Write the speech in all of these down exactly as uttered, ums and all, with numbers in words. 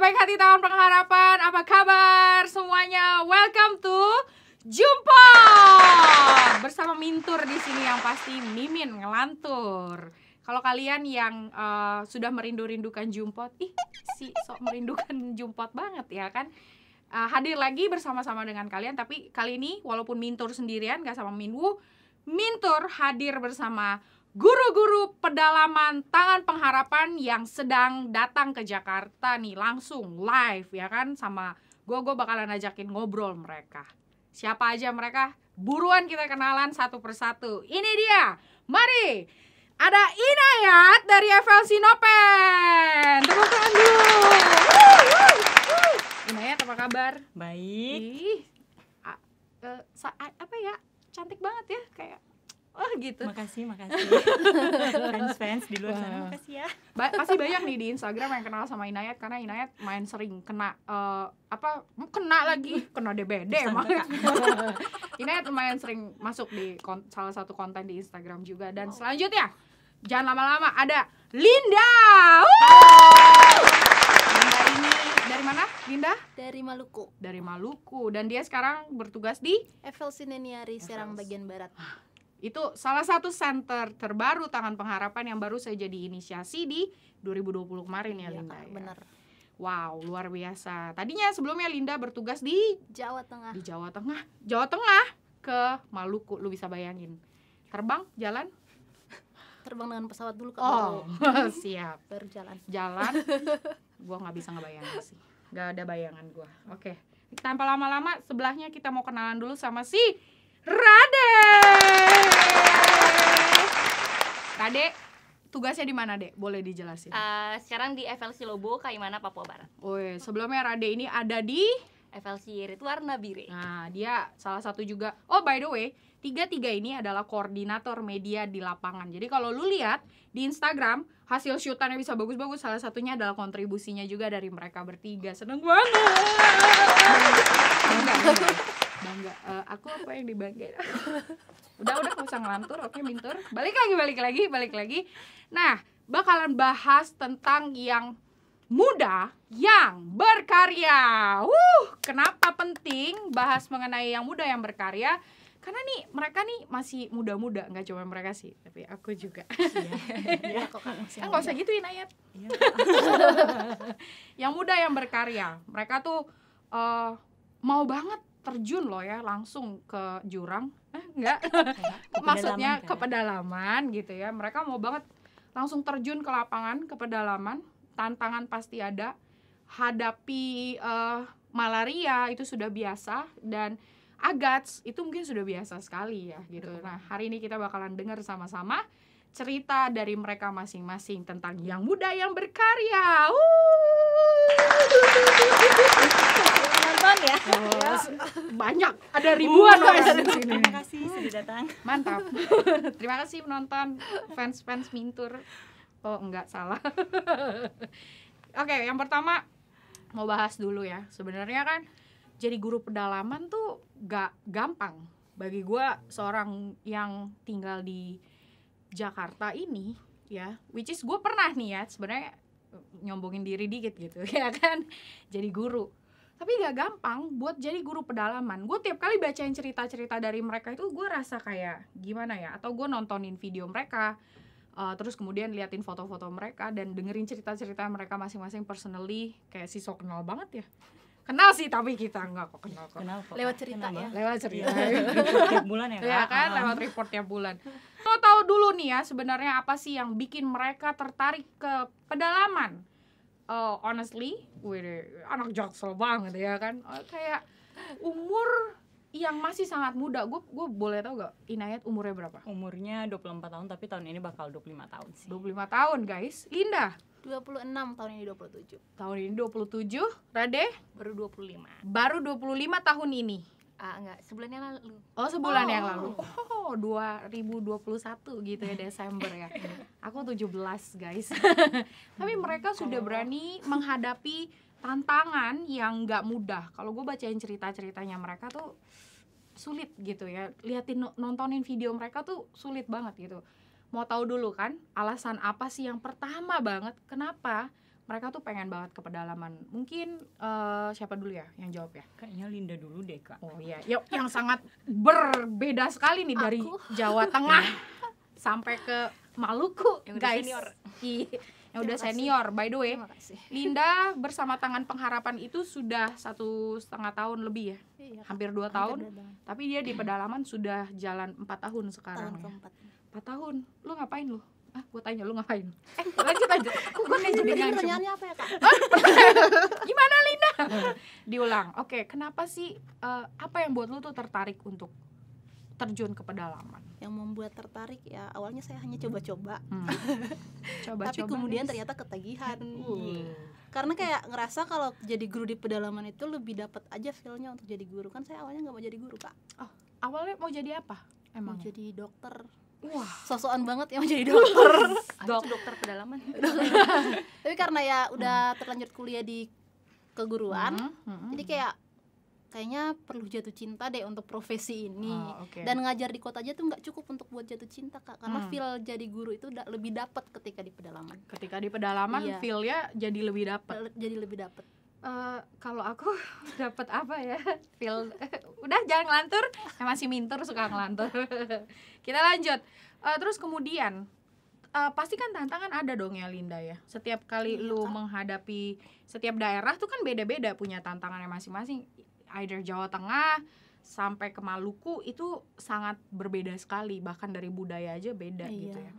Baik hati tahun pengharapan, apa kabar semuanya? Welcome to Jumpo bersama Mintur di sini yang pasti Mimin ngelantur. Kalau kalian yang uh, sudah merindu-rindukan Jumpot, ih si sok merindukan Jumpot banget ya kan? Uh, hadir lagi bersama-sama dengan kalian, tapi kali ini walaupun Mintur sendirian, gak sama Minwu, Mintur hadir bersama guru-guru pedalaman Tangan Pengharapan yang sedang datang ke Jakarta nih langsung live ya kan, sama gue gue bakalan ajakin ngobrol mereka. Siapa aja mereka? Buruan kita kenalan satu persatu. Ini dia, mari, ada Inayat dari F L C Nopen. Tepuk tangan dulu. Inayat apa kabar? Baik. Ih, a, uh, sa, a, apa ya, cantik banget ya kayak. Oh gitu. Makasih, makasih. Fans-fans di luar wow. sana, makasih ya. Ba pasti banyak nih di Instagram yang kenal sama Inayat karena Inayat main sering kena uh, apa? Kena lagi, kena D B D emang. Inayat lumayan sering masuk di salah satu konten di Instagram juga. Dan wow. selanjutnya, jangan lama-lama, ada Linda. Linda ini dari mana? Linda? Dari Maluku. Dari Maluku. Dan dia sekarang bertugas di F L C Neniari Serang bagian barat. Itu salah satu center terbaru Tangan Pengharapan yang baru saya jadi inisiasi di dua ribu dua puluh kemarin ya, iya, Linda ya? Bener. Wow, luar biasa. Tadinya sebelumnya Linda bertugas di Jawa Tengah. Di Jawa Tengah, Jawa Tengah ke Maluku, lu bisa bayangin. Terbang, jalan? Terbang dengan pesawat dulu ke Maluku. Oh, siap. Baru jalan. Jalan, gua nggak bisa ngebayangin sih. Gak ada bayangan gua. Oke, tanpa lama-lama sebelahnya kita mau kenalan dulu sama si Rade. Rade, tugasnya di mana, Dek? Boleh dijelasin? Uh, sekarang di F L C Lobo, Kaimana, Papua Barat. Woi, sebelumnya Rade ini ada di F L C Rituarna Bire. Nah, dia salah satu juga. Oh, by the way, tiga-tiga ini adalah koordinator media di lapangan. Jadi kalau lu lihat di Instagram, hasil syutannya bisa bagus-bagus. Salah satunya adalah kontribusinya juga dari mereka bertiga. Seneng banget. Enggak, enggak. Bangga, uh, aku apa yang dibanggain? udah udah gak usah ngelantur, oke Mintur, balik lagi balik lagi balik lagi. Nah, bakalan bahas tentang yang muda yang berkarya. Uh, kenapa penting bahas mengenai yang muda yang berkarya? Karena nih mereka nih masih muda-muda, nggak cuma mereka sih, tapi aku juga. Iya, kok nggak usah gituin Ayat. Yang muda yang berkarya, mereka tuh uh, mau banget terjun loh ya langsung ke jurang, eh, enggak ke maksudnya ke pedalaman gitu ya. Mereka mau banget langsung terjun ke lapangan, ke pedalaman. Tantangan pasti ada, hadapi uh, malaria itu sudah biasa dan agats itu mungkin sudah biasa sekali ya gitu. Nah, hari ini kita bakalan dengar sama-sama cerita dari mereka masing-masing tentang yang muda yang berkarya. Ya? Oh, banyak, ada ribuan uh, orang di sini. Terima kasih sudah datang. Mantap. Terima kasih menonton fans-fans Mintur. Oh, enggak salah. Oke, yang pertama mau bahas dulu ya. Sebenarnya kan jadi guru pedalaman tuh gak gampang. Bagi gue seorang yang tinggal di Jakarta ini ya, which is gue pernah nih ya sebenarnya nyombongin diri dikit gitu ya kan, jadi guru. Tapi gak gampang buat jadi guru pedalaman. Gue tiap kali bacain cerita-cerita dari mereka itu gue rasa kayak gimana ya. Atau gue nontonin video mereka, uh, terus kemudian liatin foto-foto mereka dan dengerin cerita-cerita mereka masing-masing personally. Kayak si sok kenal banget ya. Kenal sih tapi kita enggak kok kenal kok. Kenal kok. Lewat cerita kenal ya. Lewat cerita. Tiap bulan ya. Ya kan, lewat report tiap bulan. Mau tahu dulu nih ya sebenarnya apa sih yang bikin mereka tertarik ke pedalaman? Uh, honestly, wede, anak jaksel banget ya kan, uh, kayak umur yang masih sangat muda. Gue gue boleh tau gak Inayat umurnya berapa? Umurnya dua puluh empat tahun, tapi tahun ini bakal dua puluh lima tahun sih. dua puluh lima tahun guys. Linda? dua puluh enam, tahun ini dua puluh tujuh. Tahun ini dua puluh tujuh, Rade? Baru dua puluh lima. Baru dua puluh lima tahun ini? Ah, enggak, sebulan yang lalu. Oh, sebulan oh. yang lalu. Oh, dua ribu dua puluh satu gitu ya, Desember ya. Aku tujuh belas, guys. Tapi mereka sudah berani menghadapi tantangan yang nggak mudah. Kalau gue bacain cerita-ceritanya mereka tuh sulit gitu ya. Liatin, nontonin video mereka tuh sulit banget gitu. Mau tahu dulu kan, alasan apa sih yang pertama banget kenapa mereka tuh pengen banget ke pedalaman. Mungkin uh, siapa dulu ya yang jawab ya? Kayaknya Linda dulu deh, Kak. Oh iya, yuk, yang sangat berbeda sekali nih. Aku? Dari Jawa Tengah sampai ke Maluku, yang guys. Senior. Yang udah senior, by the way. Linda bersama Tangan Pengharapan itu sudah satu setengah tahun lebih ya? Iya, hampir dua tahun. Hampir tapi dia di pedalaman sudah jalan empat tahun sekarang. Tahun keempat. Empat tahun. Lu ngapain lu? Ah, gue tanya lu ngapain? Eh, lanjut aja. Gue nih jadi ngancem. Pertanyaannya apa ya, Kak? Gimana, Linda? Diulang. Oke, kenapa sih uh, apa yang buat lu tuh tertarik untuk terjun ke pedalaman? Yang membuat tertarik ya, awalnya saya hanya coba-coba. Hmm. Coba-coba. Tapi kemudian nih ternyata ketagihan. Uh. Karena kayak ngerasa kalau jadi guru di pedalaman itu lebih dapat aja feel-nya untuk jadi guru. Kan saya awalnya nggak mau jadi guru, Kak. Oh, awalnya mau jadi apa? Emang mau jadi dokter. Wah, sosokan banget yang jadi dokter. Dok. Dokter pedalaman. Tapi karena ya udah terlanjur kuliah di keguruan, hmm, hmm, hmm. jadi kayak kayaknya perlu jatuh cinta deh untuk profesi ini. Oh, okay. Dan ngajar di kota aja tuh nggak cukup untuk buat jatuh cinta, Kak. Karena hmm. feel jadi guru itu da- lebih dapat ketika di pedalaman. Ketika di pedalaman, iya. Feel-nya jadi lebih dapat. Jadi lebih dapat. Uh, kalau aku dapat apa ya? Feel udah jangan ngelantur, eh, masih mintur suka ngelantur. Kita lanjut. Uh, terus kemudian uh, pasti kan tantangan ada dong ya, Linda ya. Setiap kali ya, lu kan menghadapi setiap daerah tuh kan beda-beda punya tantangannya masing-masing. Either Jawa Tengah sampai ke Maluku itu sangat berbeda sekali, bahkan dari budaya aja beda iya. gitu ya.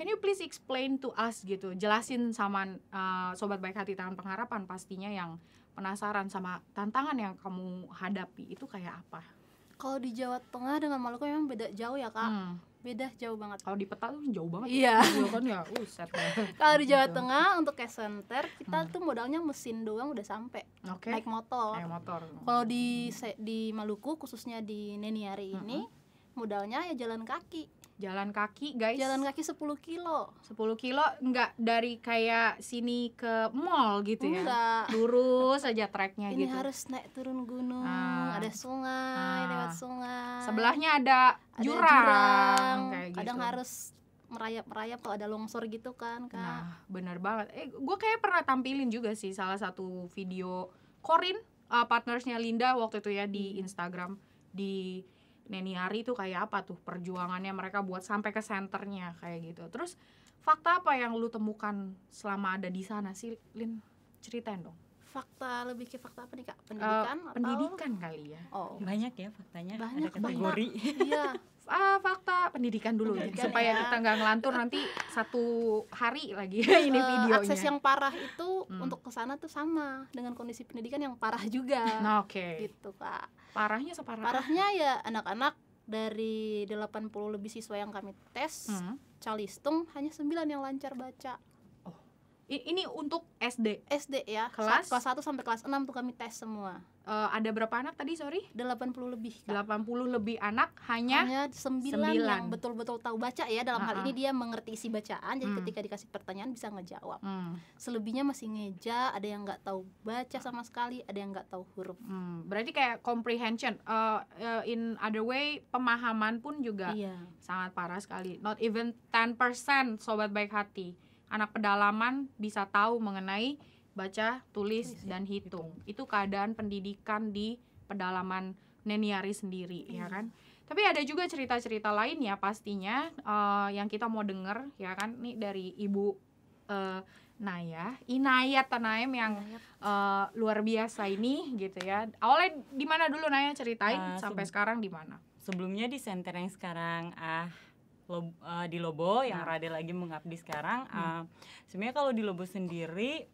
Can you please explain to us gitu, jelasin sama uh, Sobat Baik Hati Tangan Pengharapan pastinya yang penasaran sama tantangan yang kamu hadapi itu kayak apa? Kalau di Jawa Tengah dengan Maluku memang beda jauh ya, Kak? Hmm. Beda jauh banget. Kalau di peta tuh jauh banget. Iya. Yeah. Kan ya, uh, kalau di Jawa gitu. Tengah untuk ke center kita hmm. tuh modalnya mesin doang udah sampai. Okay. Naik motor. Naik motor. Kalau di di Maluku khususnya di Neniari hmm. ini modalnya ya jalan kaki. Jalan kaki, guys. Jalan kaki sepuluh kilo. sepuluh kilo enggak dari kayak sini ke mall gitu ya. Enggak. Lurus aja treknya gitu. Ini harus naik turun gunung, nah. ada sungai, nah. lewat sungai. Sebelahnya ada, ada jurang. jurang. Gitu. Kadang harus merayap-merayap kalau ada longsor gitu kan, Kak. Nah, benar banget. Eh, gue kayak pernah tampilin juga sih salah satu video Corin, uh, partnersnya Linda waktu itu ya di Instagram di Neniari tuh kayak apa tuh perjuangannya mereka buat sampai ke senternya kayak gitu. Terus fakta apa yang lu temukan selama ada di sana sih, Lin? Ceritain dong. Fakta, lebih ke fakta apa nih, Kak? Pendidikan uh, atau? Pendidikan kali ya. Oh. Banyak ya faktanya. Banyak, ada kategori. Iya. Ah, fakta pendidikan dulu pendidikan ya. Supaya ya. Kita nggak ngelantur nanti satu hari lagi ini uh, videonya. Akses yang parah itu hmm. untuk kesana tuh sama dengan kondisi pendidikan yang parah juga. Nah, oke. Okay. Gitu, Kak. Parahnya separah parahnya ya anak-anak dari delapan puluh lebih siswa yang kami tes hmm. calistung hanya sembilan yang lancar baca. Oh. Ini untuk S D. S D ya. Kelas kelas satu sampai kelas enam tuh kami tes semua. Uh, ada berapa anak tadi, sorry? delapan puluh lebih, Kak. delapan puluh lebih anak hanya, hanya sembilan, sembilan yang betul-betul tahu baca ya. Dalam uh-uh. hal ini dia mengerti isi bacaan. Jadi hmm. ketika dikasih pertanyaan bisa ngejawab. hmm. Selebihnya masih ngeja. Ada yang nggak tahu baca sama sekali. Ada yang nggak tahu huruf. hmm. Berarti kayak comprehension uh, uh, in other way, pemahaman pun juga iya. sangat parah sekali. Not even ten percent Sobat Baik Hati anak pedalaman bisa tahu mengenai baca, tulis, tulis dan hitung. hitung Itu keadaan pendidikan di pedalaman Neniari sendiri, hmm. ya kan? Tapi ada juga cerita-cerita lain ya pastinya uh, yang kita mau denger, ya kan? Nih dari Ibu uh, Naya, Inayat Tanaim yang uh, luar biasa ini gitu ya. Awalnya di mana dulu Naya ceritain uh, sampai sebe- sekarang di mana? Sebelumnya di center yang sekarang ah uh, Lob, uh, di Lobo yang nah. Rade lagi mengabdi sekarang. hmm. uh, Sebenarnya kalau di Lobo sendiri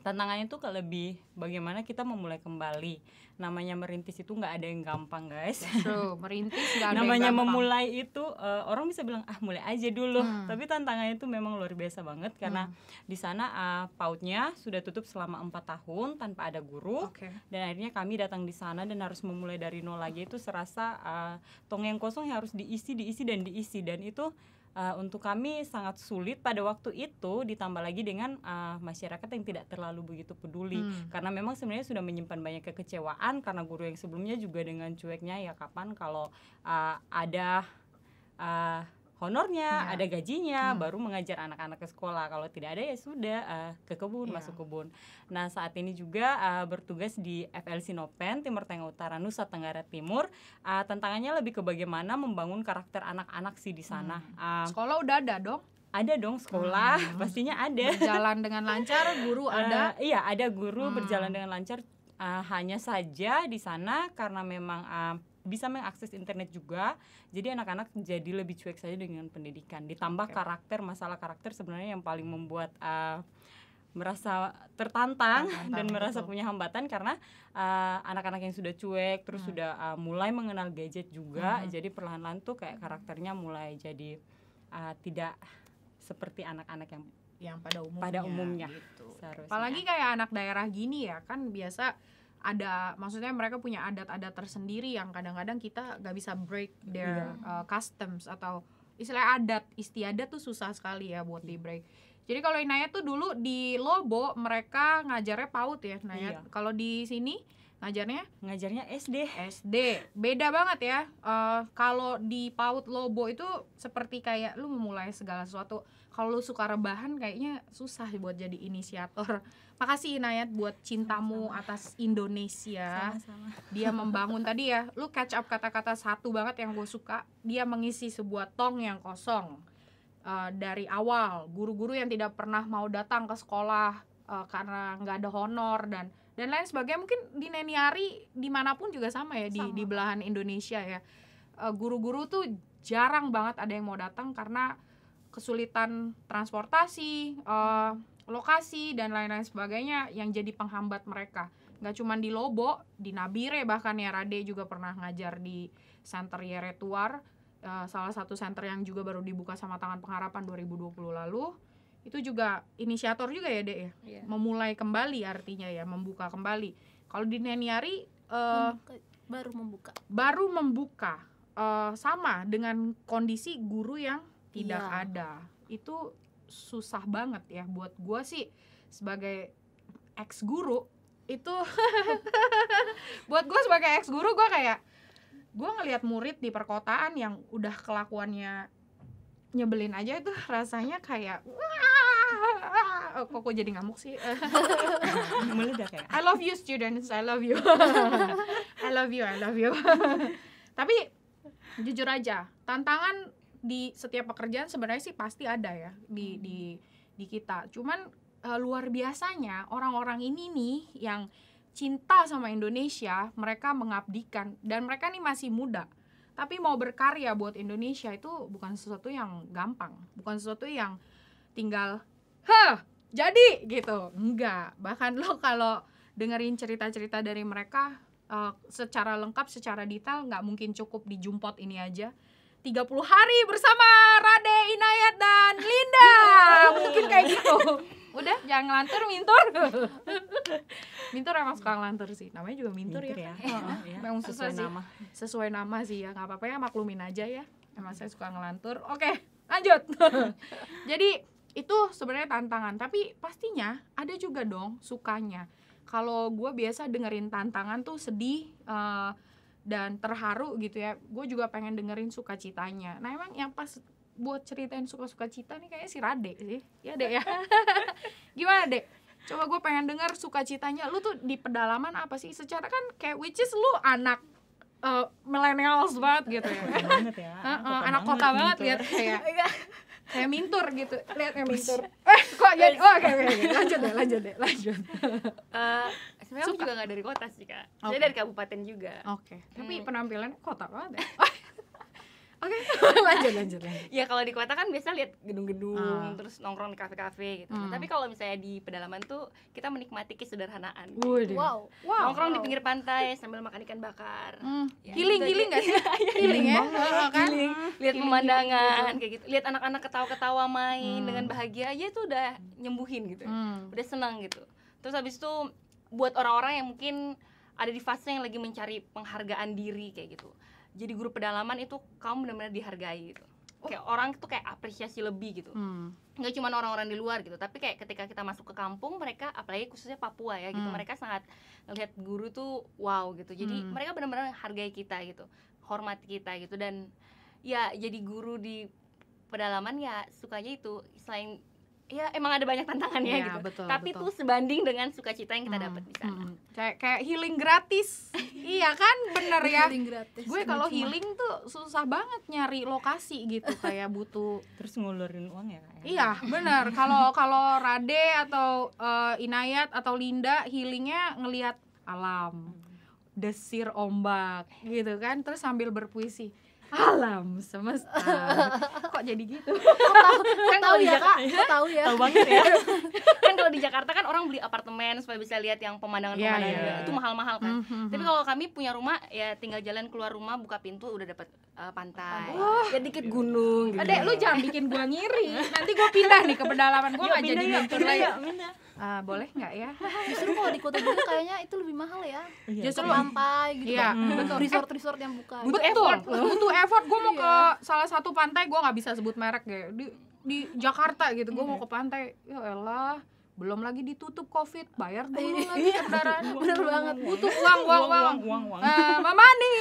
tantangannya tuh lebih bagaimana kita memulai kembali. Namanya merintis itu nggak ada yang gampang, guys. True, merintis nggak ada namanya yang gampang. Namanya memulai itu uh, orang bisa bilang ah mulai aja dulu. Hmm. Tapi tantangannya itu memang luar biasa banget karena hmm. di sana uh, PAUD-nya sudah tutup selama empat tahun tanpa ada guru. Okay. Dan akhirnya kami datang di sana dan harus memulai dari nol lagi. Itu serasa uh, tong yang kosong yang harus diisi, diisi dan diisi dan itu Uh, untuk kami sangat sulit pada waktu itu, ditambah lagi dengan uh, masyarakat yang tidak terlalu begitu peduli. hmm. Karena memang sebenarnya sudah menyimpan banyak kekecewaan karena guru yang sebelumnya juga dengan cueknya ya kapan kalau uh, ada uh, honornya, ya. ada gajinya, hmm. baru mengajar anak-anak ke sekolah. Kalau tidak ada ya sudah uh, ke kebun, ya. masuk kebun. Nah saat ini juga uh, bertugas di F L C Nopen Timur Tengah Utara Nusa Tenggara Timur. Uh, tantangannya lebih ke bagaimana membangun karakter anak-anak sih di sana. Hmm. Uh, sekolah udah ada dong? Ada dong sekolah, hmm. pastinya ada. Berjalan dengan lancar, guru ada? Uh, iya ada guru hmm. berjalan dengan lancar. Uh, hanya saja di sana karena memang uh, bisa mengakses internet juga, jadi anak-anak jadi lebih cuek saja dengan pendidikan. Ditambah okay. karakter, masalah karakter sebenarnya yang paling membuat uh, merasa tertantang, tertantang dan merasa betul. punya hambatan karena uh, anak-anak yang sudah cuek terus hmm. sudah uh, mulai mengenal gadget juga, hmm. jadi perlahan-lahan tuh kayak karakternya mulai jadi uh, tidak seperti anak-anak yang yang pada umumnya, pada umumnya. Gitu. Apalagi kayak anak daerah gini ya kan biasa ada, maksudnya mereka punya adat-adat tersendiri yang kadang-kadang kita gak bisa break their yeah. uh, customs atau istilah adat istiadat tuh susah sekali ya buat yeah. di break. Jadi kalau Inaya tuh dulu di Lobo mereka ngajarnya PAUD ya Inaya. Yeah. Kalau di sini ngajarnya ngajarnya S D. S D beda banget ya. Uh, kalau di PAUD Lobo itu seperti kayak lu memulai segala sesuatu. Kalau lu suka rebahan kayaknya susah buat jadi inisiator. Makasih Inayat buat cintamu Sama-sama. atas Indonesia. Sama-sama. Dia membangun tadi ya. Lu catch up kata-kata satu banget yang gue suka. Dia mengisi sebuah tong yang kosong uh, dari awal. Guru-guru yang tidak pernah mau datang ke sekolah uh, karena nggak ada honor dan dan lain sebagainya. Mungkin di Neniari dimanapun juga sama ya sama. Di di belahan Indonesia ya. Uh, guru-guru tuh jarang banget ada yang mau datang karena kesulitan transportasi, uh, lokasi, dan lain-lain sebagainya yang jadi penghambat mereka. Nggak cuma di Lobo, di Nabire bahkan ya, Rade juga pernah ngajar di Center Yeretuar, uh, salah satu center yang juga baru dibuka sama Tangan Pengharapan dua ribu dua puluh lalu. Itu juga inisiator juga ya, Dek ya? Yeah. Memulai kembali artinya ya, membuka kembali. Kalau di Neniari uh, membuka, baru membuka. Baru membuka. Uh, sama dengan kondisi guru yang tidak ya. ada. Itu susah banget ya buat gue sih sebagai ex guru itu buat gue sebagai ex guru gue kayak gue ngelihat murid di perkotaan yang udah kelakuannya nyebelin aja itu rasanya kayak oh, kok gue jadi ngamuk sih meledak kayak I love you students, I love you I love you, I love you tapi jujur aja tantangan di setiap pekerjaan sebenarnya sih pasti ada ya di di di kita. Cuman uh, luar biasanya orang-orang ini nih yang cinta sama Indonesia, mereka mengabdikan dan mereka nih masih muda. Tapi mau berkarya buat Indonesia itu bukan sesuatu yang gampang, bukan sesuatu yang tinggal heh, jadi gitu. Enggak. Bahkan lo kalau dengerin cerita-cerita dari mereka uh, secara lengkap, secara detail nggak mungkin cukup dijumpot ini aja. tiga puluh hari bersama Rade, Inayat, dan Linda. Mungkin kayak gitu. Udah, jangan ngelantur, mintur. Mintur emang suka ngelantur sih. Namanya juga mintur, mintur ya. ya. Oh, ya. Memang susah sih. Nama. Sesuai nama sih ya. Gak apa-apa ya, maklumin aja ya. Emang saya suka ngelantur. Oke, lanjut. Jadi, itu sebenarnya tantangan. Tapi pastinya ada juga dong sukanya. Kalau gue biasa dengerin tantangan tuh sedih, uh, dan terharu gitu ya, gue juga pengen dengerin sukacitanya. Nah emang yang pas buat ceritain suka-suka cita nih kayaknya si Rade sih, ya Dek ya. Gimana Dek? Coba gue pengen denger sukacitanya. Lu tuh di pedalaman apa sih? Secara kan kayak which is lu anak uh, millennials banget gitu ya. Banget ya. Uh, uh, kota anak kota banget, banget gitu. Lihat kayak kayak mintur gitu. Lihat kayak mintur. Eh kok jadi? Oh oke oke lanjut deh lanjut deh lanjut. Uh, Sebenarnya aku juga gak dari kota sih Kak, okay. Saya dari kabupaten juga. Oke, okay. Tapi hmm. penampilan kota banget ya? Oke, lanjut, lanjut Ya kalau di kota kan biasa lihat gedung-gedung, hmm. terus nongkrong di kafe-kafe gitu. hmm. Tapi kalau misalnya di pedalaman tuh kita menikmati kesederhanaan. Waduh. Wow, wow. Nongkrong wow. di pinggir pantai sambil makan ikan bakar. hmm. ya, Giling-giling gitu giling gak sih? Giling ya? Giling, kan? giling. Lihat pemandangan kayak gitu. Lihat anak-anak ketawa-ketawa main hmm. dengan bahagia aja tuh udah nyembuhin gitu. hmm. Udah senang gitu. Terus habis itu buat orang-orang yang mungkin ada di fase yang lagi mencari penghargaan diri kayak gitu. Jadi guru pedalaman itu kamu benar-benar dihargai gitu. Oh. Kayak orang tuh kayak apresiasi lebih gitu. Hmm. Nggak cuma orang-orang di luar gitu, tapi kayak ketika kita masuk ke kampung mereka, apalagi khususnya Papua ya gitu, hmm. mereka sangat ngelihat guru tuh wow gitu. Jadi hmm. mereka benar-benar hargai kita gitu, hormati kita gitu dan ya jadi guru di pedalaman ya sukanya itu, selain ya emang ada banyak tantangannya ya, gitu. Betul, tapi betul. Tuh sebanding dengan sukacita yang kita hmm, dapat di sana. Hmm. Kayak kayak healing gratis. Iya kan, bener ya. Gue kalau healing tuh susah banget nyari lokasi gitu, kayak butuh terus ngulurin uang ya. Kak? Iya, bener. Kalau kalau Rade atau uh, Inayat atau Linda healingnya ngelihat alam, desir ombak gitu kan, terus sambil berpuisi. Alam semesta. Kok jadi gitu? Kan tahu ya, Kak? Tahu ya. Tahu banget ya. Kan kalau di Jakarta kan orang beli apartemen supaya bisa lihat yang pemandangan-pemandangan yeah, yeah. itu mahal-mahal kan. Mm-hmm. Tapi kalau kami punya rumah ya tinggal jalan keluar rumah, buka pintu udah dapat uh, pantai. Oh, ya dikit gunung gitu. Adek, lu jangan bikin gua ngiri. Nanti gua pindah nih ke pedalaman. Gua enggak jadi ngincer lagi. Uh, boleh nggak ya? Justru kalau di kota gede kayaknya itu lebih mahal ya. Justru pantai gitu ya, kan. Betul. Resort-resort yang buka. Butuh effort. Butuh effort. Gue mau ke salah satu pantai, gue nggak bisa sebut merek ya. Di, di Jakarta gitu, gue mau ke pantai. Ya elah, belum lagi ditutup covid, bayar dulu lagi kendaraan. Bener banget. Butuh uang, uang, uang, uang, uang. Mama nih.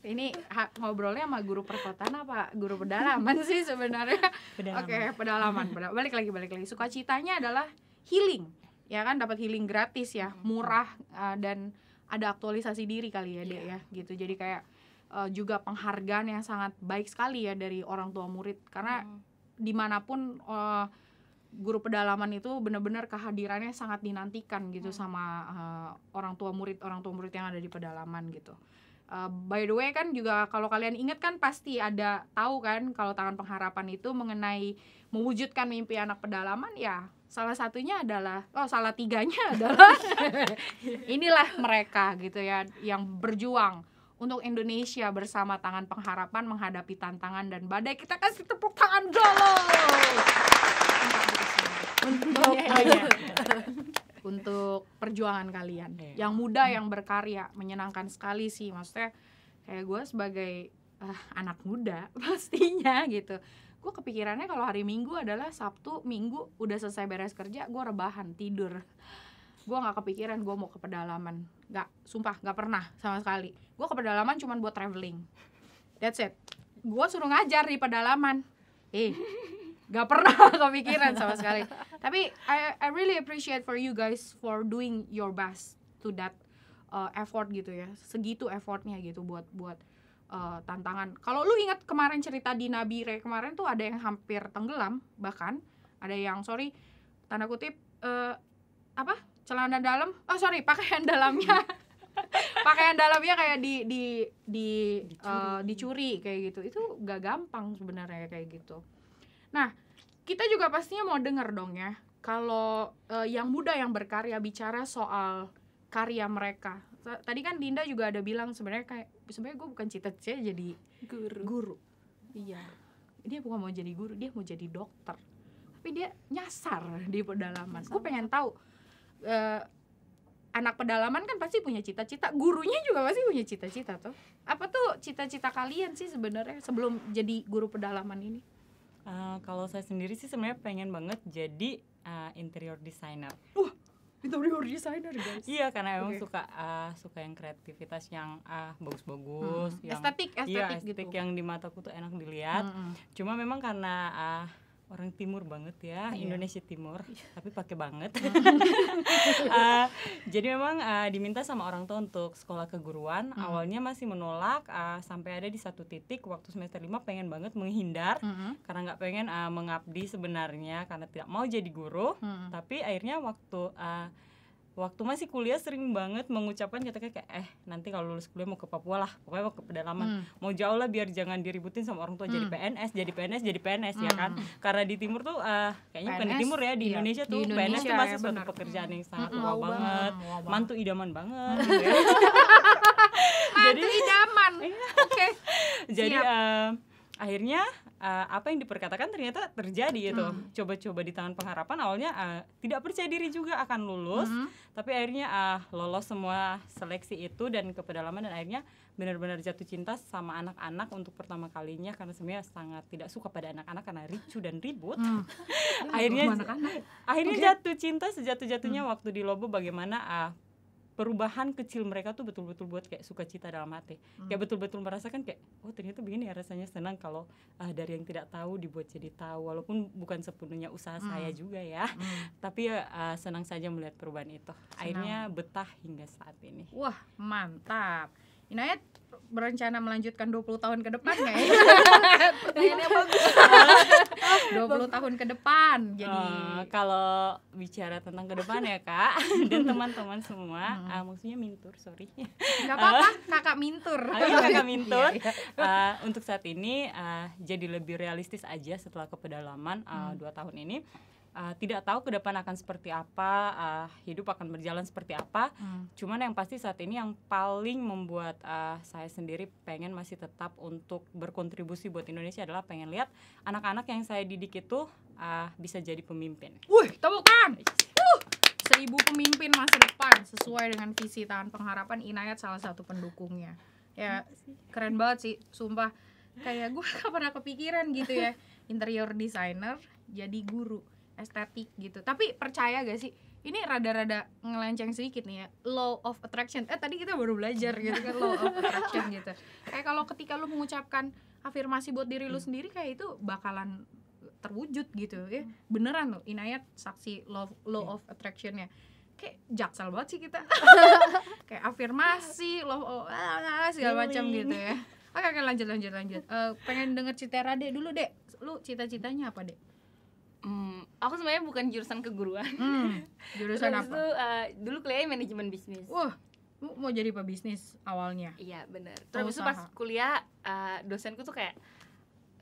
Ini ha, ngobrolnya sama guru perkotaan apa guru pedalaman sih sebenarnya? Pedalaman. Oke, pedalaman. Balik lagi, balik lagi. Sukacitanya adalah healing, ya kan? Dapat healing gratis ya, murah uh, dan ada aktualisasi diri kali ya, yeah. Dek ya, gitu. Jadi kayak uh, juga penghargaan yang sangat baik sekali ya dari orang tua murid, karena hmm. dimanapun uh, guru pedalaman itu benar-benar kehadirannya sangat dinantikan gitu hmm. sama uh, orang tua murid, orang tua murid yang ada di pedalaman gitu. Uh, by the way kan juga kalau kalian ingat kan pasti ada tahu kan kalau Tangan Pengharapan itu mengenai mewujudkan mimpi anak pedalaman ya, salah satunya adalah oh salah tiganya adalah inilah mereka gitu ya yang berjuang untuk Indonesia bersama Tangan Pengharapan menghadapi tantangan dan badai. Kita kasih tepuk tangan dulu untuk untuk perjuangan kalian yeah. yang muda hmm. yang berkarya. Menyenangkan sekali sih, maksudnya kayak gue sebagai uh, anak muda pastinya gitu, gue kepikirannya kalau hari Minggu adalah Sabtu Minggu udah selesai beres kerja gue rebahan tidur, gue nggak kepikiran gue mau ke pedalaman, nggak, sumpah nggak pernah sama sekali. Gue ke pedalaman cuma buat traveling, that's it. Gue suruh ngajar di pedalaman, eh gak pernah kepikiran sama sekali. Tapi I, I really appreciate for you guys for doing your best to that uh, effort gitu ya, segitu effortnya gitu buat buat uh, tantangan. Kalau lu ingat kemarin cerita di Nabire kemarin tuh ada yang hampir tenggelam, bahkan ada yang sorry tanda kutip uh, apa celana dalam, oh sorry pakaian dalamnya pakaian dalamnya kayak di di di dicuri, uh, dicuri kayak gitu. Itu gak gampang sebenarnya kayak gitu. Nah, kita juga pastinya mau denger dong ya, kalau uh, yang muda yang berkarya bicara soal karya mereka. Tadi kan Dinda juga ada bilang sebenarnya kayak sebenarnya gue bukan cita-cita jadi guru. guru. Iya. Dia bukan mau jadi guru, dia mau jadi dokter. Tapi dia nyasar di pedalaman. Gue pengen tahu uh, anak pedalaman kan pasti punya cita-cita, gurunya juga pasti punya cita-cita tuh. Apa tuh cita-cita kalian sih sebenarnya sebelum jadi guru pedalaman ini? Uh, kalau saya sendiri sih sebenarnya pengen banget jadi uh, interior designer. Wah, interior designer guys. Iya, karena emang okay. suka uh, suka yang kreativitas yang uh, bagus-bagus, hmm. yang estetik, estetik, iya, estetik gitu. Yang di mataku tuh enak dilihat. Hmm. Cuma memang karena uh, orang timur banget ya, yeah. Indonesia timur, yeah. tapi pakai banget. uh, jadi memang uh, diminta sama orang tua untuk sekolah keguruan. Hmm. Awalnya masih menolak, uh, sampai ada di satu titik waktu semester lima pengen banget menghindar. Hmm. Karena nggak pengen uh, mengabdi sebenarnya, karena tidak mau jadi guru. Hmm. Tapi akhirnya waktu uh, waktu masih kuliah sering banget mengucapkan kata-kata kayak eh nanti kalau lulus kuliah mau ke Papua lah, pokoknya mau ke pedalaman, hmm. mau jauh lah biar jangan diributin sama orang tua, hmm. jadi P N S, jadi P N S, jadi P N S hmm. ya kan, karena di timur tuh uh, kayaknya bukan di timur ya di iya. Indonesia tuh di Indonesia, P N S tuh masih ya, suatu pekerjaan yang sangat wow banget, wow mantu idaman banget. Gitu ya. Jadi idaman, oke. Okay. Jadi uh, akhirnya Uh, apa yang diperkatakan ternyata terjadi itu. Hmm. Coba-coba di Tangan Pengharapan awalnya uh, tidak percaya diri juga akan lulus, hmm. tapi akhirnya uh, lolos semua seleksi itu dan ke pedalaman, dan akhirnya benar-benar jatuh cinta sama anak-anak untuk pertama kalinya, karena sebenarnya sangat tidak suka pada anak-anak karena ricu dan ribut. Hmm. akhirnya anak-anak. akhirnya okay. jatuh cinta sejatuh-jatuhnya hmm. waktu di Lobo, bagaimana uh, perubahan kecil mereka tuh betul-betul buat kayak sukacita dalam hati. Hmm. Kayak betul-betul merasakan kayak, oh ternyata begini ya rasanya senang kalau uh, dari yang tidak tahu dibuat jadi tahu. Walaupun bukan sepenuhnya usaha hmm. saya juga ya. Hmm. Tapi uh, senang saja melihat perubahan itu. Senang. Akhirnya betah hingga saat ini. Wah, mantap. Inayat berencana melanjutkan dua puluh tahun ke depan nggak ya? Pertanyaannya bagus. dua puluh tahun ke depan. Jadi uh, kalau bicara tentang ke depan ya Kak dan teman-teman semua, hmm. uh, maksudnya mintur, sorry. Nggak apa-apa, uh, kakak mintur. Uh, iya, kakak mintur. Uh, untuk saat ini uh, jadi lebih realistis aja setelah kepedalaman uh, hmm. dua tahun ini. Uh, tidak tahu ke depan akan seperti apa, uh, hidup akan berjalan seperti apa. Hmm. Cuman yang pasti saat ini yang paling membuat uh, saya sendiri pengen masih tetap untuk berkontribusi buat Indonesia adalah pengen lihat anak-anak yang saya didik itu uh, bisa jadi pemimpin. Wih, temukan! Uh, seribu pemimpin masa depan sesuai dengan visi Tahan Pengharapan. Inayat salah satu pendukungnya. Ya, keren banget sih, sumpah. Kayak gue gak pernah kepikiran gitu ya. Interior designer jadi guru estetik gitu. Tapi percaya gak sih, ini rada-rada ngelenceng sedikit nih ya, law of attraction. Eh tadi kita baru belajar gitu kan, law of attraction gitu. Kayak kalau ketika lu mengucapkan afirmasi buat diri lu sendiri, kayak itu bakalan terwujud gitu ya. Beneran loh, Inayat saksi law, law of attraction-nya. Kayak jaksal banget sih kita. Kayak afirmasi, law of segala macam gitu ya. Oke, oke lanjut lanjut lanjut. Uh, pengen denger cerita Rade dulu, Dek. Lu cita-citanya apa, Dek? Hmm, aku sebenarnya bukan jurusan keguruan. Hmm, jurusan apa? Itu, uh, dulu kuliah manajemen bisnis. Wah, uh, mau jadi pebisnis awalnya? Iya benar. Terus itu pas kuliah uh, dosenku tuh kayak,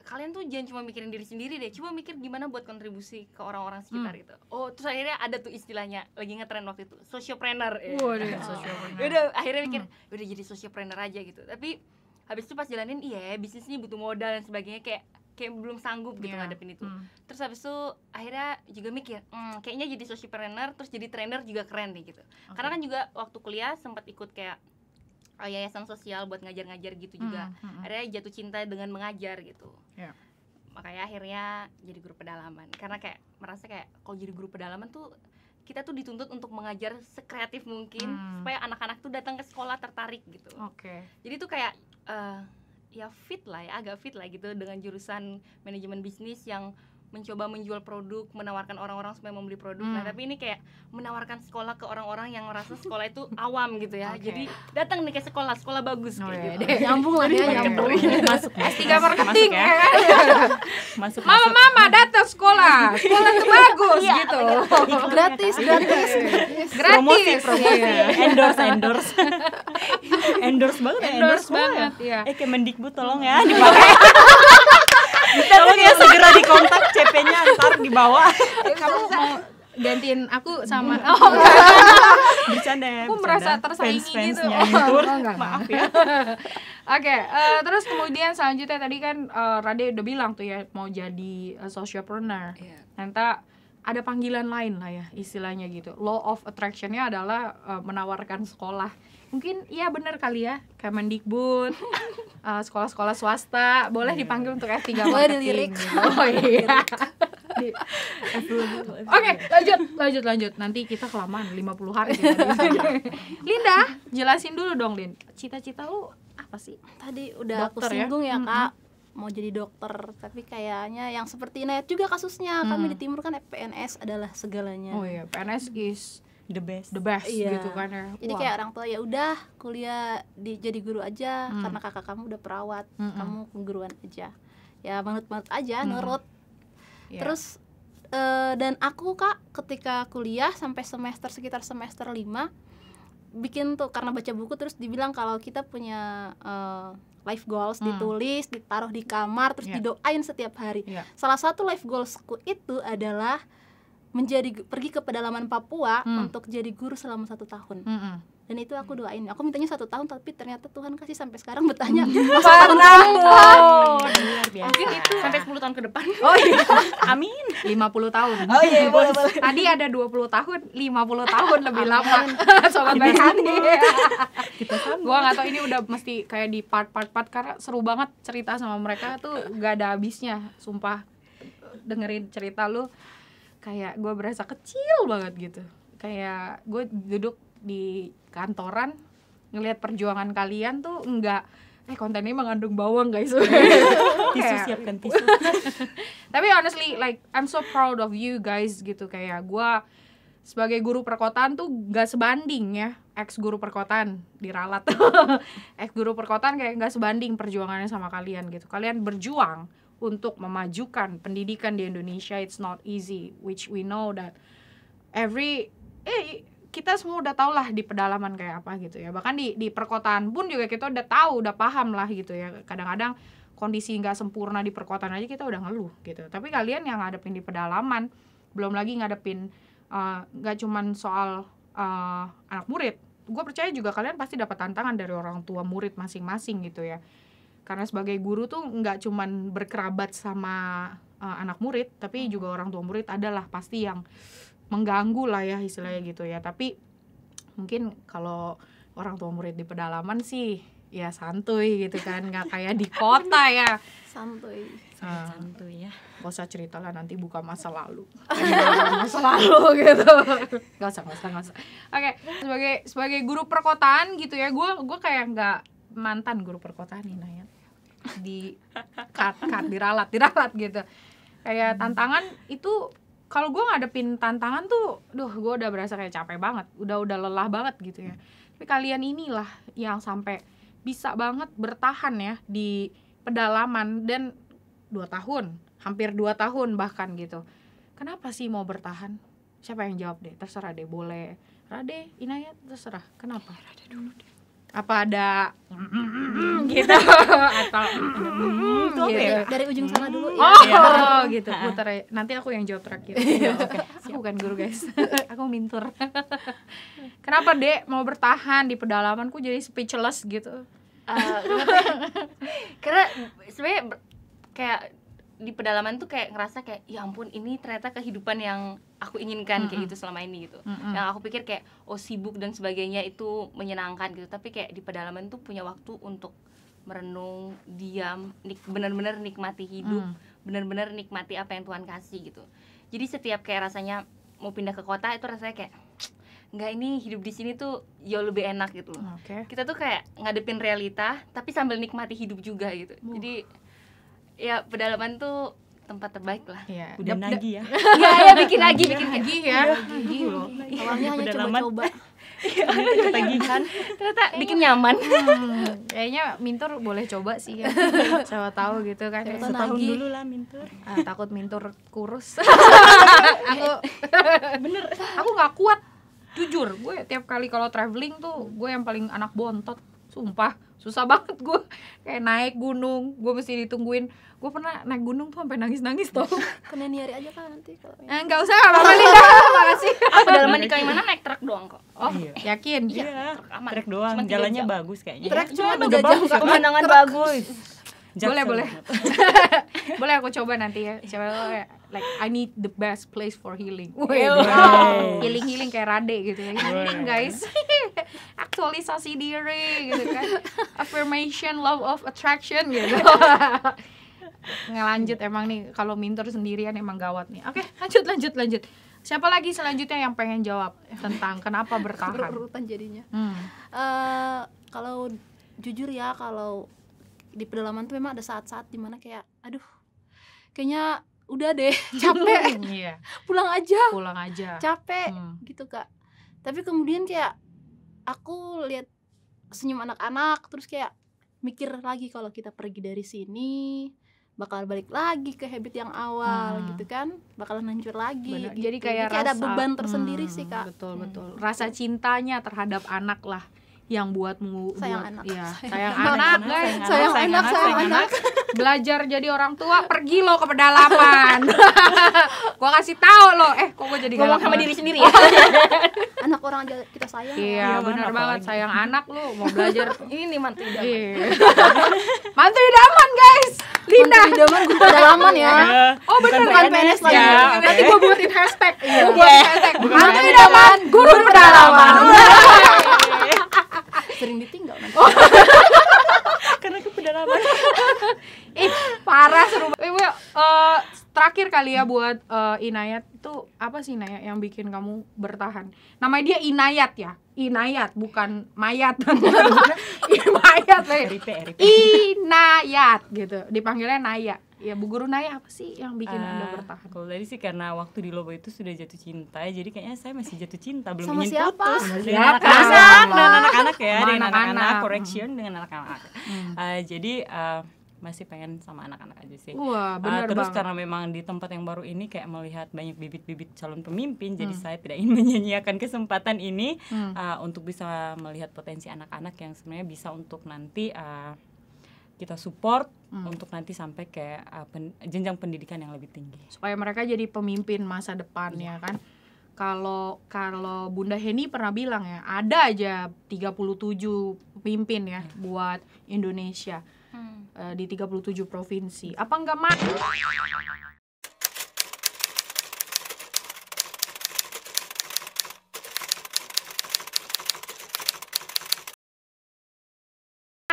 kalian tuh jangan cuma mikirin diri sendiri deh, coba mikir gimana buat kontribusi ke orang-orang sekitar hmm. gitu. Oh, terus akhirnya ada tuh istilahnya lagi ngetren waktu itu, sociopreneur. Ya. Waduh, oh. sociopreneur. Udah akhirnya mikir, hmm. udah jadi sociopreneur aja gitu. Tapi habis itu pas jalanin, iya bisnis ini butuh modal dan sebagainya, kayak kayak belum sanggup gitu yeah. ngadepin itu. Hmm. Terus habis itu akhirnya juga mikir, mmm, kayaknya jadi socialpreneur terus jadi trainer juga keren nih gitu. Okay. Karena kan juga waktu kuliah sempat ikut kayak oh, yayasan sosial buat ngajar-ngajar gitu hmm. juga. Hmm. Akhirnya jatuh cinta dengan mengajar gitu. Yeah. Makanya akhirnya jadi guru pedalaman. Karena kayak merasa kayak kalau jadi guru pedalaman tuh kita tuh dituntut untuk mengajar sekreatif mungkin hmm. supaya anak-anak tuh datang ke sekolah tertarik gitu. Oke. Okay. Jadi tuh kayak uh, ya fit lah ya, agak fit lah gitu dengan jurusan manajemen bisnis yang mencoba menjual produk, menawarkan orang-orang supaya membeli produk. Hmm. Nah, tapi ini kayak menawarkan sekolah ke orang-orang yang merasa sekolah itu awam gitu ya. Okay. Jadi datang nih ke sekolah, sekolah bagus oh, kayak gitu. Nyambung lah dia, nyambung. Masuk. S tiga marketing. Masuk. Mama-mama datang sekolah. Sekolah itu bagus gitu. Gratis, gratis. Gratis. Promosi, promosi. Endorse, endorse. Endorse banget, endorse banget. Eh, Kemendikbud tolong ya dipakai. Tolong ya segera dikontak C P-nya ntar dibawa. Kamu mau gantiin aku sama oh, bercanda ya. Aku bercanda. Merasa tersaingi gitu. Oh, maaf ya. Oke, okay, uh, terus kemudian selanjutnya tadi kan uh, Rade udah bilang tuh ya mau jadi uh, socialpreneur. Yeah. Nanti ada panggilan lain lah ya istilahnya gitu. Law of attraction-nya adalah uh, menawarkan sekolah. Mungkin iya bener kali ya, Kemendikbud, uh, sekolah-sekolah swasta boleh yeah. dipanggil untuk S tiga boleh dilirik gitu. Oh iya. Oke, okay, lanjut, lanjut, lanjut. Nanti kita kelamaan lima puluh hari. Linda, jelasin dulu dong, Lin. Cita-cita lu apa sih? Tadi udah dokter, aku singgung ya, ya Kak. Mm-hmm. Mau jadi dokter, tapi kayaknya yang seperti Inayat juga kasusnya. Hmm. Kami di Timur kan P N S adalah segalanya. Oh iya, P N S is the best, the best iya. gitu kan ya. Jadi wow. kayak orang tua ya udah kuliah di, jadi guru aja hmm. karena kakak kamu udah perawat, hmm. kamu keguruan aja. Ya manut-manut aja, hmm. nurut. Yeah. Terus uh, dan aku Kak ketika kuliah sampai semester sekitar semester lima bikin tuh karena baca buku terus dibilang kalau kita punya uh, life goals hmm. ditulis, ditaruh di kamar terus yeah. didoain setiap hari. Yeah. Salah satu life goalsku itu adalah menjadi pergi ke pedalaman Papua hmm. untuk jadi guru selama satu tahun. Hmm-hmm. Dan itu aku doain. Aku mintanya satu tahun tapi ternyata Tuhan kasih sampai sekarang bertanya. Mungkin itu sampai sepuluh tahun ke depan. Oh iya. Amin. lima puluh tahun. Oh iya, boleh, boleh. Tadi ada dua puluh tahun, lima puluh tahun lebih lama. Sobat Bayani. Kita sambung. Gua enggak tahu ini udah mesti kayak di part-part-part karena seru banget cerita sama mereka tuh enggak ada habisnya, sumpah. Dengerin cerita lu kayak gue berasa kecil banget gitu. kayak gue duduk di kantoran ngelihat perjuangan kalian tuh enggak, eh konten ini mengandung bawang guys. Tisu, siapkan tisu. Tapi honestly like I'm so proud of you guys gitu, kayak gue sebagai guru perkotaan tuh gak sebanding ya, ex guru perkotaan diralat. Ex guru perkotaan kayak gak sebanding perjuangannya sama kalian gitu. Kalian berjuang untuk memajukan pendidikan di Indonesia. It's not easy, which we know that every eh kita semua udah tau lah di pedalaman kayak apa gitu ya. Bahkan di di perkotaan pun juga kita udah tahu, udah paham lah gitu ya. Kadang-kadang kondisi gak sempurna di perkotaan aja kita udah ngeluh gitu. Tapi kalian yang ngadepin di pedalaman, belum lagi ngadepin Uh, gak cuman soal uh, anak murid. Gue percaya juga kalian pasti dapat tantangan dari orang tua murid masing-masing gitu ya. Karena sebagai guru tuh gak cuman berkerabat sama uh, anak murid, tapi juga orang tua murid adalah pasti yang mengganggu lah ya istilahnya gitu ya. Tapi mungkin kalau orang tua murid di pedalaman sih ya santuy gitu kan, gak kayak di kota ya. Santuy Uh, santuy ya. Gak usah cerita lah, nanti buka masa lalu. Masa lalu gitu. Gak usah, gak usah, gak usah. Oke, sebagai sebagai guru perkotaan gitu ya, gue gue kayak nggak mantan guru perkotaan nih, Naya. Di cut, cut, diralat, diralat gitu. Kayak tantangan itu, kalau gue ngadepin tantangan tuh, duh, gue udah berasa kayak capek banget, udah udah lelah banget gitu ya. Tapi kalian inilah yang sampai bisa banget bertahan ya di pedalaman dan dua tahun, hampir dua tahun bahkan gitu. Kenapa sih mau bertahan? Siapa yang jawab deh? Terserah deh, boleh Rade, Inayat, terserah. Kenapa? Ya, Rade dulu deh. Apa ada gitu atau gitu. Dari ujung sana dulu ya. Oh gitu. Putar, nanti aku yang jawab terakhir. Oke. Aku bukan guru guys. Aku mintur. Kenapa Dek mau bertahan di pedalamanku jadi speechless gitu? Karena sebenarnya kayak di pedalaman tuh kayak ngerasa kayak ya ampun, ini ternyata kehidupan yang aku inginkan, mm-hmm. kayak gitu selama ini gitu, mm-hmm. yang aku pikir kayak oh sibuk dan sebagainya itu menyenangkan gitu, tapi kayak di pedalaman tuh punya waktu untuk merenung, diam, nik- benar-benar nikmati hidup, mm. benar-benar nikmati apa yang Tuhan kasih gitu. Jadi setiap kayak rasanya mau pindah ke kota itu rasanya kayak nggak, ini hidup di sini tuh jauh lebih enak gitu loh. Okay. Kita tuh kayak ngadepin realita tapi sambil nikmati hidup juga gitu. Uh. Jadi ya pedalaman tuh tempat terbaik lah. Iya. Udah nagih ya. Iya, ya, bikin nagih, bikin nagih ya. Nagih loh. Awalnya hanya coba-coba. Ternyata gigihan. Ternyata bikin nyaman. Hmm, kayaknya Mintur boleh coba sih ya. Siapa tahu gitu kan. Siapa tahu dulu lah Mintur. Ah, takut Mintur kurus. Aku bener. Aku nggak kuat. Jujur, gue tiap kali kalau traveling tuh gue yang paling anak bontot. Sumpah, susah banget gue kayak naik gunung, gue mesti ditungguin. Gue pernah naik gunung tuh sampai nangis-nangis tau. Kena nyari aja kan nanti kalau ya. Eh, enggak usah, enggak apa-apa nih. Makasih. Pedalaman di Kalimantan naik truk doang kok. Oh, iya. Yakin? Iya, ya, truk aman. Truk doang, cuman jalannya jam. Bagus kayaknya. Truk cuma udah bagus, pemandangan bagus. Boleh, boleh. Boleh aku coba nanti ya. Coba kayak like I need the best place for healing. Wow. Healing-healing kayak Rade gitu ya. Healing guys. Aktualisasi diri gitu kan, affirmation, law of attraction gitu. Ngelanjut emang nih, kalau Mintur sendirian emang gawat nih. Oke, okay, lanjut lanjut lanjut. Siapa lagi selanjutnya yang pengen jawab tentang kenapa bertahan? Berurutan jadinya. Hmm. Uh, kalau jujur ya, kalau di pedalaman tuh memang ada saat-saat dimana kayak, aduh, kayaknya udah deh capek, yeah. pulang aja. Pulang aja. Capek hmm. gitu kak. Tapi kemudian kayak aku lihat senyum anak-anak, terus kayak mikir lagi kalau kita pergi dari sini bakal balik lagi ke habit yang awal, hmm. gitu kan, bakal hancur lagi gitu. Jadi kayak, kayak rasa, ada beban tersendiri hmm, sih kak. Betul hmm. betul. Rasa cintanya terhadap anak lah yang buatmu sayang buat, anak, ya, sayang, sayang anak, guys, sayang, sayang, sayang anak, sayang anak. Belajar jadi orang tua, pergi lo ke pedalaman. Gua kasih tahu lo, eh kok gue jadi ngomong sama diri sendiri ya. Anak orang aja kita sayang. Iya, ya, benar banget lagi. Sayang anak lo, mau belajar ini mantu idaman. Mantu idaman guys, Linda. Mantu idaman gue pedalaman ya. Oh benar, bukan P N S lagi. Ya, okay. Nanti gue buatin hashtag. Iya. Hashtag mantu idaman, guru pedalaman. Sering ditinggal nanti. Oh. Karena ke pedalaman. Ih, parah seru. Eh, uh, terakhir kali ya buat uh, Inayat. Itu apa sih Inayat yang bikin kamu bertahan? Namanya dia Inayat ya? Inayat, bukan mayat. Inayat lah ya? Inayat gitu, dipanggilnya Naya. Ya Bu Guru Naya, apa sih yang bikin uh, Anda bertahan? Kalau tadi sih karena waktu di Lobo itu sudah jatuh cinta. Jadi kayaknya saya masih jatuh cinta, belum sama ingin siapa? Putus. Sama siapa? Dengan anak-anak ya, dengan anak-anak, correction dengan anak-anak. Jadi masih pengen sama anak-anak aja sih. Wah, bener uh, terus banget. Karena memang di tempat yang baru ini kayak melihat banyak bibit-bibit calon pemimpin, hmm. jadi saya tidak ingin menyanyiakan kesempatan ini hmm. uh, untuk bisa melihat potensi anak-anak yang sebenarnya bisa untuk nanti uh, kita support hmm. untuk nanti sampai ke uh, pen jenjang pendidikan yang lebih tinggi. Supaya mereka jadi pemimpin masa depan ya kan. Kalau kalau Bunda Heni pernah bilang ya, ada aja tiga puluh tujuh pemimpin ya hmm. buat Indonesia. Hmm. Uh, di tiga puluh tujuh provinsi. Apa enggak mak?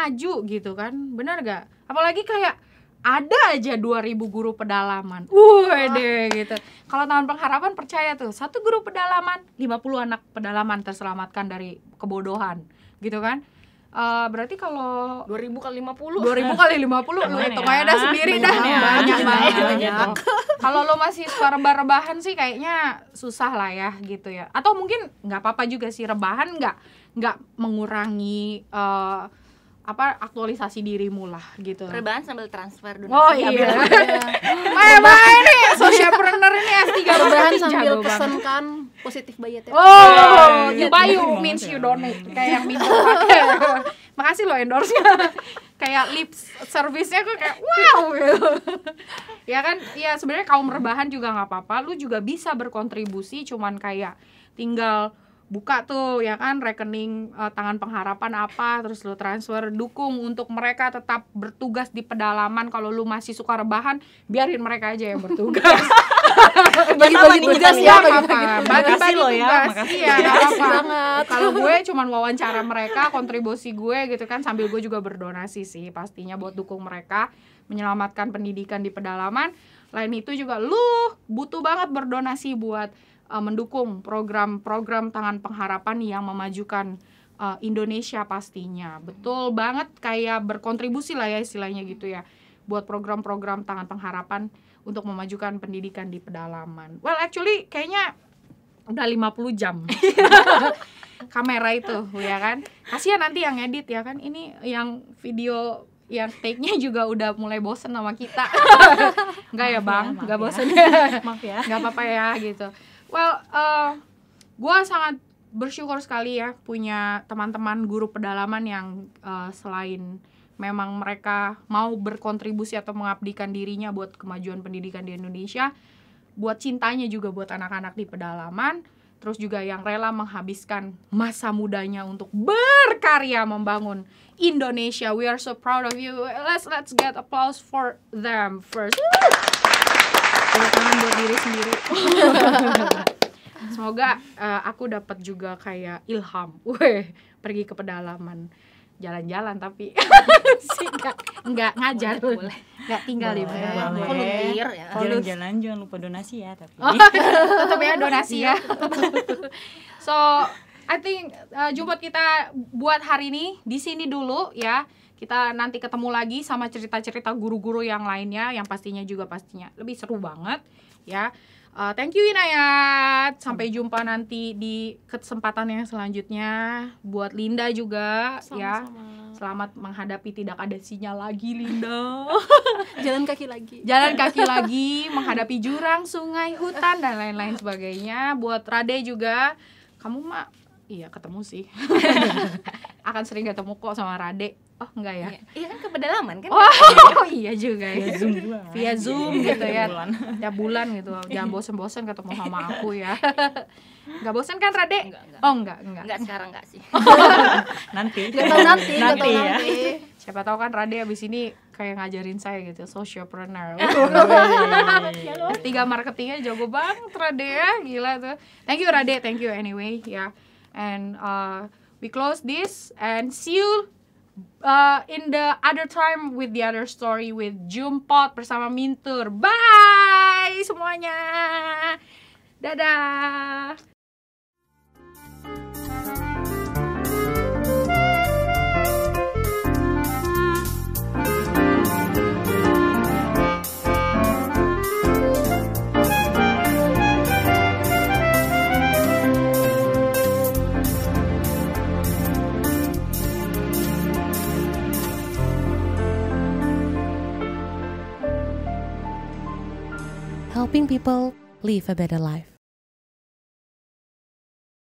Maju gitu kan, benar gak? Apalagi kayak ada aja dua ribu guru pedalaman. Wuih deh gitu. Kalau Taman Pengharapan percaya tuh, satu guru pedalaman, lima puluh anak pedalaman terselamatkan dari kebodohan gitu kan. Uh, berarti kalau dua ribu kali lima puluh dua ribu kali lima puluh lu hitung aja dah sendiri dah, banyak banget. Kalau lo masih suka rebah-rebahan sih kayaknya susah lah ya gitu ya. Atau mungkin nggak apa-apa juga sih, rebahan nggak nggak mengurangi uh, apa aktualisasi dirimu lah gitu. Rebahan sambil transfer donasi. Oh iya. Bye-bye nih socialpreneur ini S tiga. Rebahan sambil pesankan positif bayat ya. Oh, you buy you means you donate. Kayak minum pakai. Makasih lo endorse-nya. Kayak lips service-nya gue kayak wow gitu. Ya kan? Ya sebenarnya kaum rebahan juga nggak apa-apa. Lu juga bisa berkontribusi, cuman kayak tinggal buka tuh ya kan rekening uh, Tangan Pengharapan apa, terus lu transfer, dukung untuk mereka tetap bertugas di pedalaman. Kalau lu masih suka rebahan, biarin mereka aja yang bertugas. Bagi-bagi tugas ya, bagi-bagi tugas ya, kalau gue cuman wawancara mereka, kontribusi gue gitu kan, sambil gue juga berdonasi sih pastinya buat dukung mereka menyelamatkan pendidikan di pedalaman. Lain itu juga lu butuh banget berdonasi buat Uh, mendukung program-program Tangan Pengharapan yang memajukan uh, Indonesia pastinya. Betul banget, kayak berkontribusi lah ya istilahnya gitu ya, buat program-program Tangan Pengharapan untuk memajukan pendidikan di pedalaman. Well actually kayaknya udah lima puluh jam kamera itu ya kan. Kasihan nanti yang edit ya kan, ini yang video yang take-nya juga udah mulai bosen sama kita. Enggak ya bang, enggak ya, bosen ya. Maaf ya, enggak apa-apa ya gitu. Well, uh, gue sangat bersyukur sekali ya punya teman-teman guru pedalaman yang uh, selain memang mereka mau berkontribusi atau mengabdikan dirinya buat kemajuan pendidikan di Indonesia, buat cintanya juga buat anak-anak di pedalaman, terus juga yang rela menghabiskan masa mudanya untuk berkarya membangun Indonesia. We are so proud of you. Let's let's get applause for them first. Tangan buat diri sendiri. Semoga uh, aku dapat juga kayak ilham. Weh, pergi ke pedalaman. Jalan-jalan tapi sih enggak enggak ngajar. Boleh, enggak tinggal boleh, di pedalaman. Volunteer ya. Jalan-jalan jangan lupa donasi ya tapi. Tetap ya donasi ya. So, I think uh, jumpa kita buat hari ini di sini dulu ya. Kita nanti ketemu lagi sama cerita-cerita guru-guru yang lainnya, yang pastinya juga pastinya lebih seru banget ya. Uh, thank you Inayat. Sampai jumpa nanti di kesempatan yang selanjutnya. Buat Linda juga sama-sama ya. Selamat menghadapi tidak ada sinyal lagi Linda. Jalan kaki lagi. Jalan kaki lagi menghadapi jurang, sungai, hutan dan lain-lain sebagainya. Buat Rade juga, kamu mah iya ketemu sih. Akan sering ketemu kok sama Rade. Oh enggak ya? Iya, iya kan ke pedalaman kan? Oh, oh iya juga ya. Via Zoom, via Zoom gitu ya. Tiap bulan gitu. Jangan bosen-bosen ketemu sama aku ya. Enggak bosen kan Rade? Enggak, enggak. Oh enggak, enggak. Enggak sekarang enggak sih. Nanti. Gak tau nanti, gak tau nanti. Siapa tahu kan Rade abis ini kayak ngajarin saya gitu, socialpreneur. Tiga marketingnya jago banget Rade ya, gila tuh. Thank you Rade, thank you anyway ya. And uh, we close this and see you Uh, in the other time with the other story with Jumpot bersama Mintur. Bye! bye semuanya. Dadah. Helping people live a better life.